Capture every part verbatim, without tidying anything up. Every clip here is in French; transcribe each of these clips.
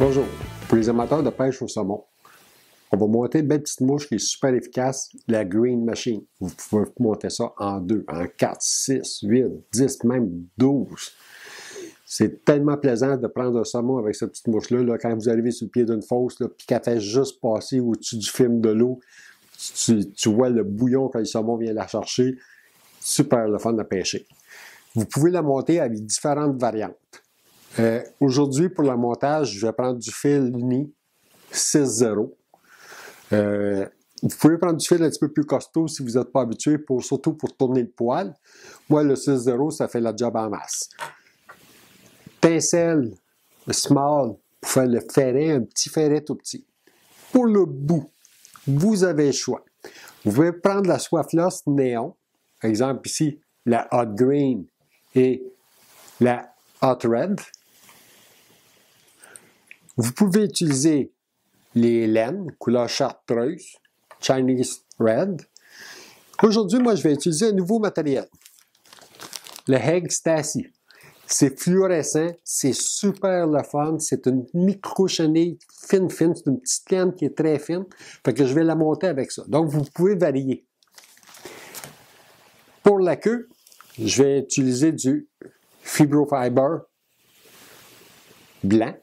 Bonjour, pour les amateurs de pêche au saumon, on va monter une belle petite mouche qui est super efficace, la Green Machine. Vous pouvez monter ça en deux, en quatre, six, huit, dix, même douze. C'est tellement plaisant de prendre un saumon avec cette petite mouche-là. Là, quand vous arrivez sur le pied d'une fosse, là, puis qu'elle fait juste passer au-dessus du film de l'eau, tu, tu vois le bouillon quand le saumon vient la chercher. Super le fun à pêcher. Vous pouvez la monter avec différentes variantes. Euh, Aujourd'hui, pour le montage, je vais prendre du fil uni six zéro. Euh, vous pouvez prendre du fil un petit peu plus costaud si vous n'êtes pas habitué, pour, surtout pour tourner le poil. Moi, le six zéro, ça fait la job en masse. Pincelle, small, pour faire le ferret, un petit ferret tout petit. Pour le bout, vous avez le choix. Vous pouvez prendre la soie floss néon, par exemple ici, la hot green et la hot red. Vous pouvez utiliser les laines, couleur chartreuse, Chinese red. Aujourd'hui, moi, je vais utiliser un nouveau matériel, le Hag Stassi. C'est fluorescent, c'est super le fun, c'est une micro-chenille fine, fine, c'est une petite laine qui est très fine, fait que je vais la monter avec ça. Donc, vous pouvez varier. Pour la queue, je vais utiliser du Fibrofiber blanc.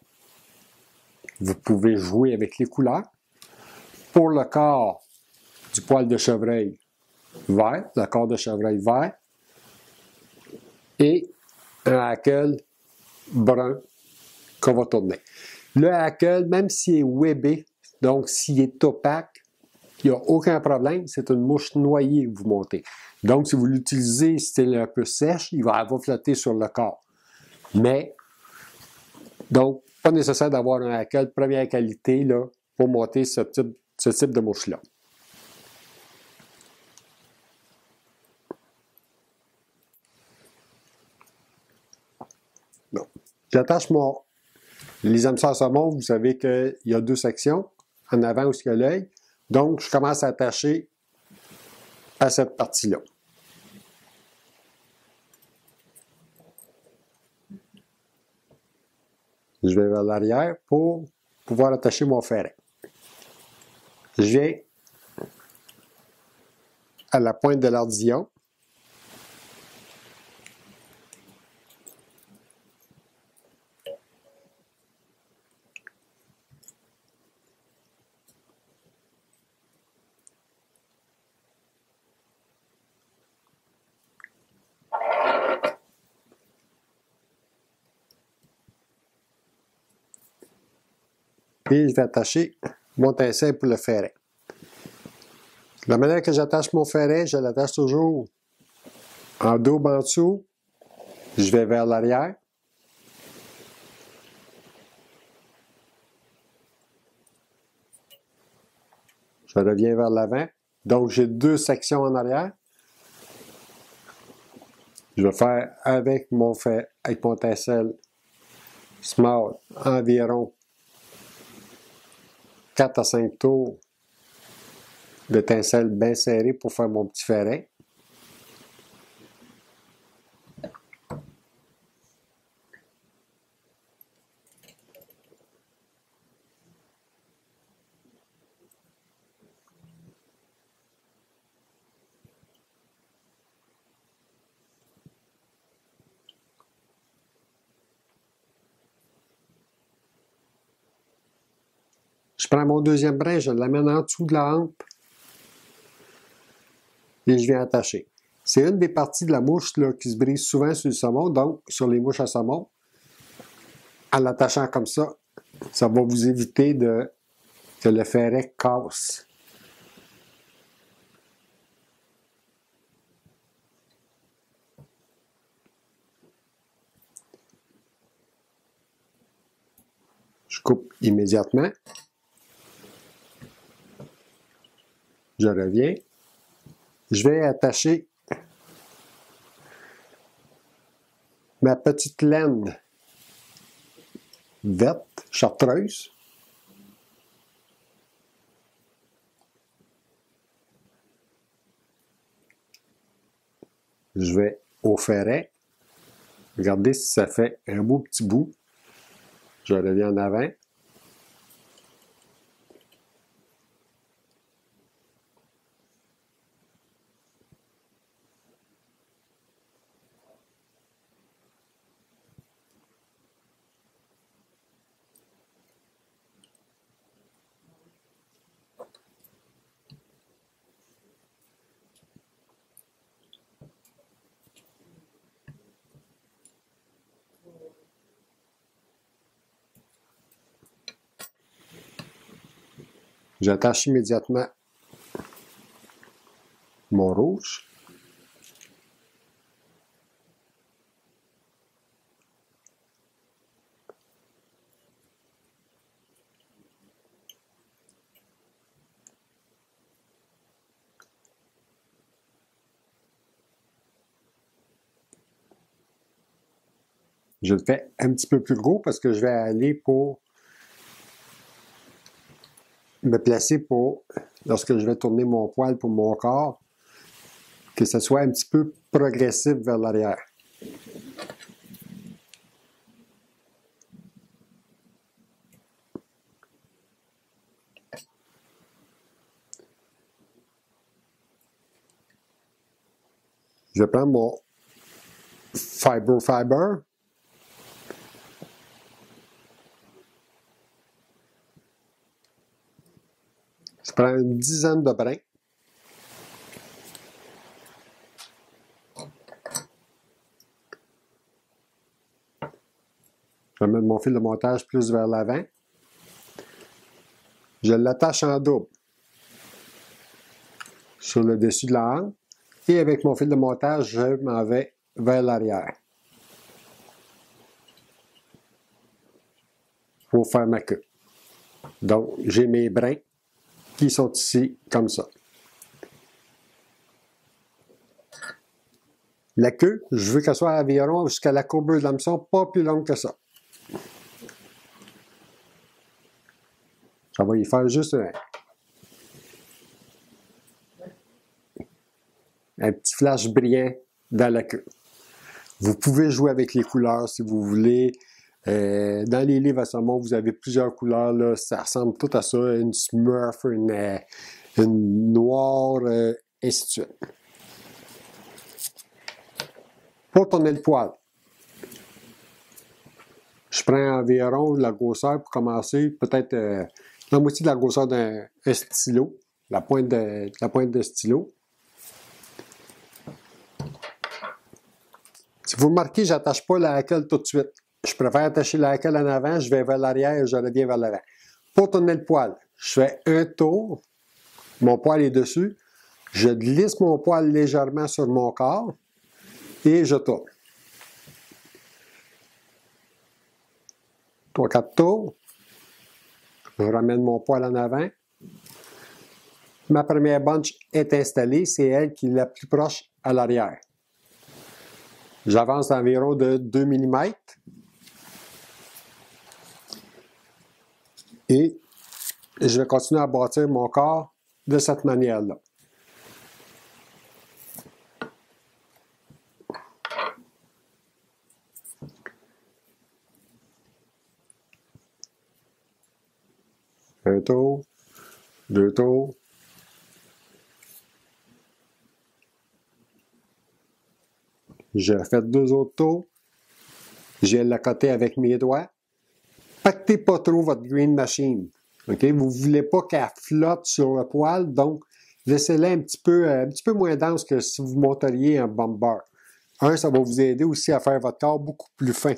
Vous pouvez jouer avec les couleurs. Pour le corps, du poil de chevreuil vert, le corps de chevreuil vert. Et un hackle brun qu'on va tourner. Le hackle, même s'il est webé, donc s'il est opaque, il n'y a aucun problème, c'est une mouche noyée que vous montez. Donc, si vous l'utilisez, si elle est un peu sèche, il va, va flotter sur le corps. Mais, donc, pas nécessaire d'avoir un hackle de première qualité là, pour monter ce type, ce type de mouche-là. J'attache mon... Les hameçons saumon, vous savez qu'il y a deux sections, en avant où il y a l'œil. Donc, je commence à attacher à cette partie-là. Je vais vers l'arrière pour pouvoir attacher mon ferret. Je viens à la pointe de l'ardillon. Et je vais attacher mon pincelle pour le ferret. La manière que j'attache mon ferret, je l'attache toujours en double en dessous. Je vais vers l'arrière. Je reviens vers l'avant. Donc, j'ai deux sections en arrière. Je vais faire avec mon fer, avec mon pincelle small environ quatre à cinq tours de pincelle bien serrée pour faire mon petit ferret. Je prends mon deuxième brin, je l'amène en dessous de la hampe et je viens attacher. C'est une des parties de la mouche là, qui se brise souvent sur le saumon, donc sur les mouches à saumon. En l'attachant comme ça, ça va vous éviter de, que le ferret casse. Je coupe immédiatement. Je reviens. Je vais attacher ma petite laine verte, chartreuse. Je vais au ferret. Regardez si ça fait un beau petit bout. Je reviens en avant. J'attache immédiatement mon rouge. Je le fais un petit peu plus gros parce que je vais aller pour me placer pour, lorsque je vais tourner mon poil pour mon corps, que ce soit un petit peu progressif vers l'arrière. Je prends mon Fibrofiber. Je prends une dizaine de brins. Je vais mettre mon fil de montage plus vers l'avant. Je l'attache en double sur le dessus de la hanche et avec mon fil de montage, je m'en vais vers l'arrière pour faire ma queue. Donc, j'ai mes brins qui sont ici, comme ça. La queue, je veux qu'elle soit à environ jusqu'à la courbe de l'hameçon, pas plus longue que ça. Ça va y faire juste un, un petit flash brillant dans la queue. Vous pouvez jouer avec les couleurs si vous voulez. Euh, dans les livres à saumon, vous avez plusieurs couleurs, là, ça ressemble tout à ça, une smurf, une, euh, une noire, euh, ainsi de suite. Pour tourner le poil, je prends environ la grosseur pour commencer, peut-être euh, la moitié de la grosseur d'un stylo, la pointe de, la pointe de stylo. Si vous remarquez, j'attache pas la colle tout de suite. Je préfère attacher la colle en avant, je vais vers l'arrière et je reviens vers l'avant. Pour tourner le poil, je fais un tour, mon poil est dessus, je glisse mon poil légèrement sur mon corps et je tourne. trois quatre tours, je ramène mon poil en avant. Ma première bunch est installée, c'est elle qui est la plus proche à l'arrière. J'avance d'environ de deux millimètres. Et je vais continuer à bâtir mon corps de cette manière-là. Un tour, deux tours. J'ai fait deux autres tours. J'ai l'accoté avec mes doigts. Pactez pas trop votre Green Machine. Okay? Vous ne voulez pas qu'elle flotte sur le poil, donc laissez-la un petit peu, un petit peu moins dense que si vous monteriez un bomber. Un, ça va vous aider aussi à faire votre corps beaucoup plus fin.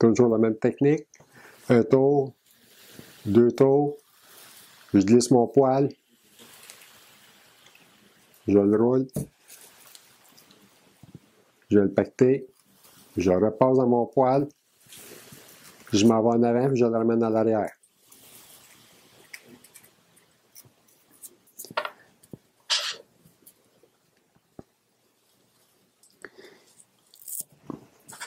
Toujours la même technique. Un tour, deux tours, je glisse mon poil, je le roule, je vais le pacter, je repasse dans mon poil, je m'en vais en avant et je le ramène à l'arrière.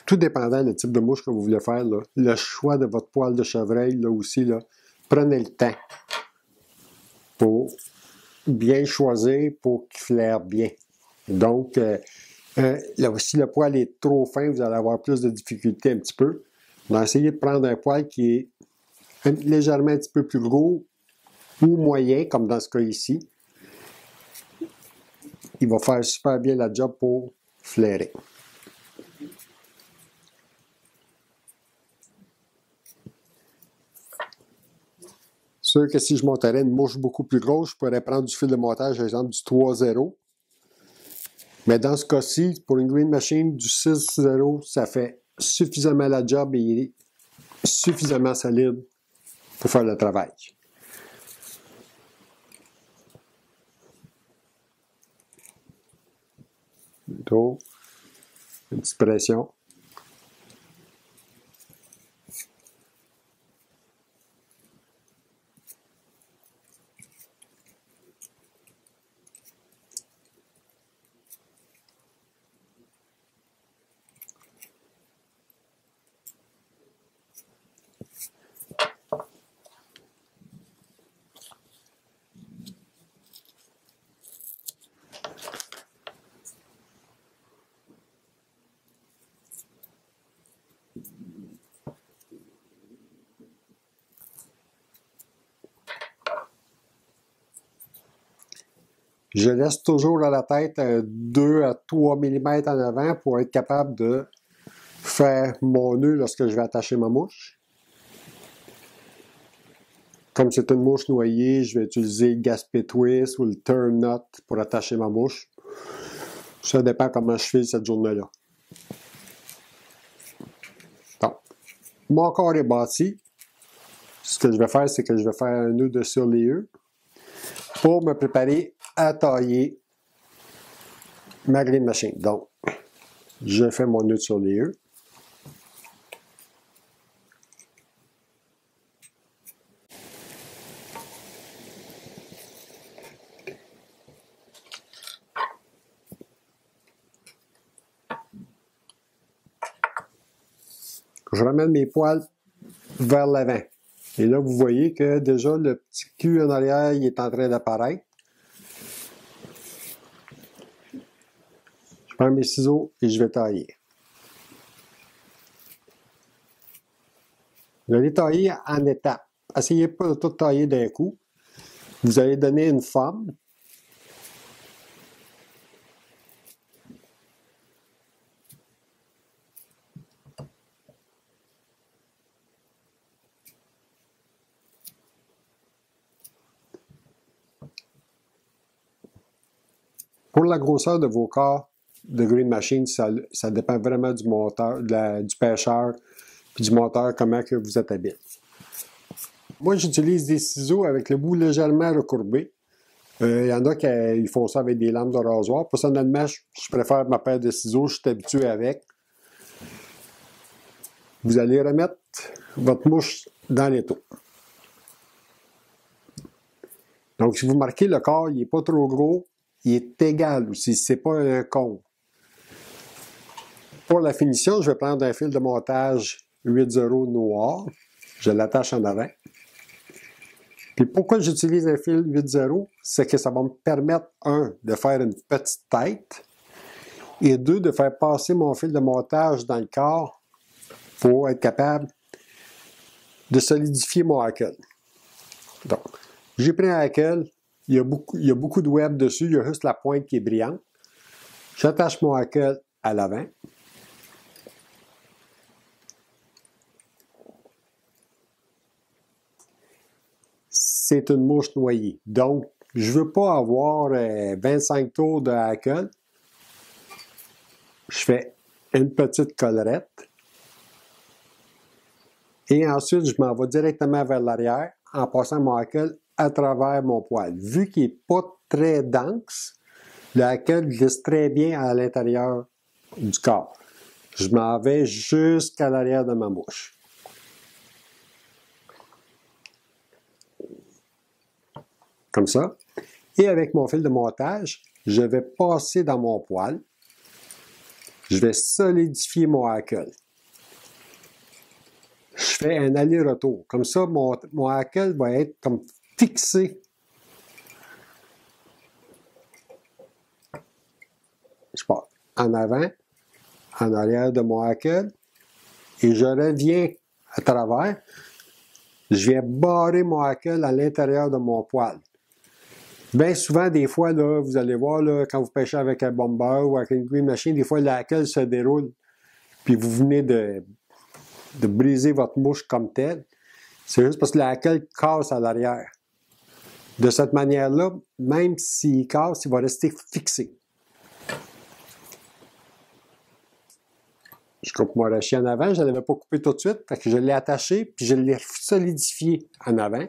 Tout dépendant du type de mouche que vous voulez faire, là, le choix de votre poil de chevreuil, là aussi, là, prenez le temps pour bien choisir pour qu'il flaire bien. Donc, euh, euh, là, si le poil est trop fin, vous allez avoir plus de difficultés un petit peu. Donc, essayez de prendre un poil qui est un, légèrement un petit peu plus gros ou moyen, comme dans ce cas ici. Il va faire super bien la job pour flairer. sûr que si je monterais une mouche beaucoup plus grosse, je pourrais prendre du fil de montage, exemple du trois zéro. Mais dans ce cas-ci, pour une Green Machine, du six zéro, ça fait suffisamment la job et il est suffisamment solide pour faire le travail. Plutôt, une petite pression. Je laisse toujours à la tête deux à trois millimètres en avant pour être capable de faire mon nœud lorsque je vais attacher ma mouche. Comme c'est une mouche noyée, je vais utiliser le Gaspé Twist ou le Turn Knot pour attacher ma mouche. Ça dépend comment je fais cette journée-là. Donc, mon corps est bâti. Ce que je vais faire, c'est que je vais faire un nœud de surlieu pour me préparer à tailler ma Green Machine. Donc, je fais mon nœud sur les œufs. Je ramène mes poils vers l'avant. Et là, vous voyez que déjà le petit cul en arrière, il est en train d'apparaître. Je prends mes ciseaux et je vais tailler. Vous allez tailler en étapes. Essayez pas de tout tailler d'un coup. Vous allez donner une forme. Pour la grosseur de vos corps, de Green Machine, ça, ça dépend vraiment du monteur, de la, du pêcheur puis du monteur, comment que vous êtes habile. Moi, j'utilise des ciseaux avec le bout légèrement recourbé. Il euh, y en a qui ils font ça avec des lames de rasoir. Personnellement, je, je préfère ma paire de ciseaux, je suis habitué avec. Vous allez remettre votre mouche dans l'étau. Donc, si vous marquez le corps, il n'est pas trop gros, il est égal aussi, ce n'est pas un cône. Pour la finition, je vais prendre un fil de montage huit zéro noir. Je l'attache en avant. Puis pourquoi j'utilise un fil huit zéro? C'est que ça va me permettre, un, de faire une petite tête et deux, de faire passer mon fil de montage dans le corps pour être capable de solidifier mon hackle. Donc, j'ai pris un hackle. Il y a beaucoup, il y a beaucoup de web dessus. Il y a juste la pointe qui est brillante. J'attache mon hackle à l'avant. C'est une mouche noyée. Donc, je ne veux pas avoir euh, vingt-cinq tours de hackle. Je fais une petite collerette. Et ensuite, je m'en vais directement vers l'arrière en passant mon hackle à travers mon poil. Vu qu'il n'est pas très dense, le hackle glisse très bien à l'intérieur du corps. Je m'en vais jusqu'à l'arrière de ma mouche. Comme ça. Et avec mon fil de montage, je vais passer dans mon poil. Je vais solidifier mon hackle. Je fais un aller-retour. Comme ça, mon, mon hackle va être comme fixé. Je pars en avant, en arrière de mon hackle, et je reviens à travers. Je viens barrer mon hackle à l'intérieur de mon poil. Bien souvent, des fois, là, vous allez voir, là, quand vous pêchez avec un bomber ou avec une Green Machine, des fois, le hackle se déroule, puis vous venez de, de briser votre mouche comme telle. C'est juste parce que la colle casse à l'arrière. De cette manière-là, même s'il casse, il va rester fixé. Je coupe mon rachis en avant, je ne l'avais pas coupé tout de suite, fait que je l'ai attaché, puis je l'ai solidifié en avant.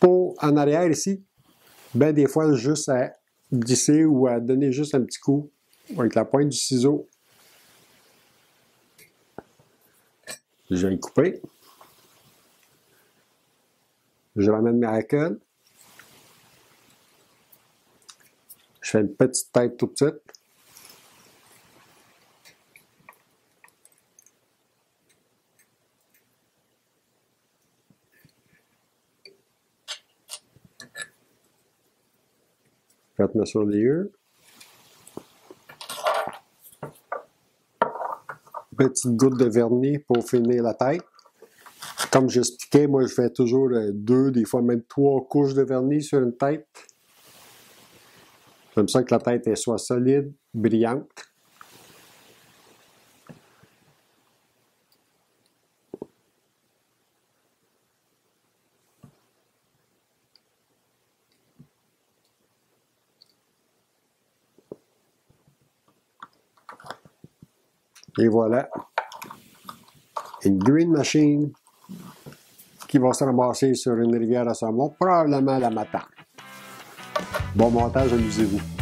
Pour, en arrière ici, ben des fois, juste à glisser ou à donner juste un petit coup avec la pointe du ciseau. Je vais le couper. Je ramène ma colle. Je fais une petite tête tout de suite. Faites-moi sur les yeux. Petite goutte de vernis pour finir la tête. Comme j'expliquais, moi je fais toujours deux, des fois même trois couches de vernis sur une tête. Comme ça que la tête elle soit solide, brillante. Et voilà, une Green Machine qui va se ramasser sur une rivière à saumon, probablement la Matane. Bon montage, amusez-vous.